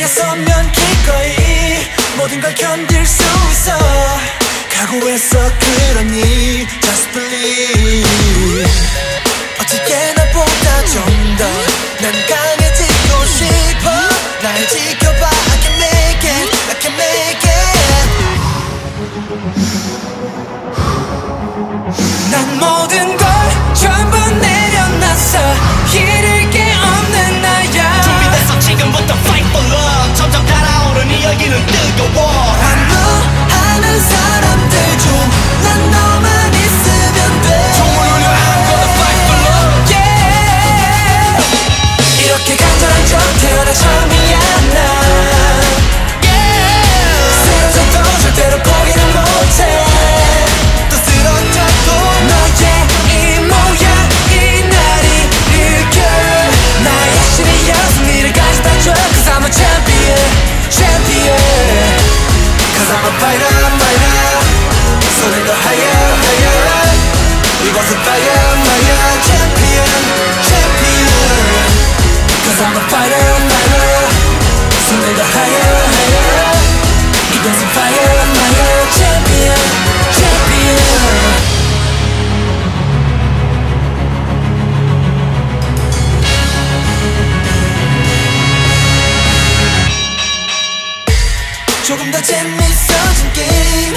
위해서면 기꺼이 모든 걸 견딜 수 있어. 각오했어 그러니 just believe. 어떻게 나보다 좀 더 난 강해지고 싶어. 날 지켜봐. I can make it, I can make it. 난 모든 걸 전부 내려놨어. 잃을 게 없는 나야. 준비됐어 지금부터 fight for love. 점점 달아오른 이 열기는 뜨거워. 안무하는 사람들 중 난 너만 있으면 돼. 종을 울려 I'm gonna fight for love. Yeah. 이렇게 간절한 적 태어나 처음이야 나. Yeah. 쓰러져도 절대로 포기는 못해. 또 쓰러져도 너의 cause I'm a champion, champion. Cause I'm a fighter, fighter. So they go higher, higher. We got some fire, fire. Champion, champion. Cause I'm a fighter, fighter. So they go higher, higher. We got some fire, fire. Champion, champion. 조금 더 재밌어진 게임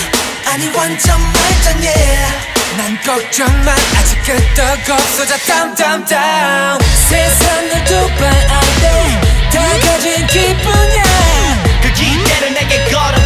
아니 완전 말짱해. 난 걱정만 아직 끄떡 없어져. Down down down. 세상 널 두 번 안 돼. 다 가진 기분이야. 그 기대를 내게 걸어.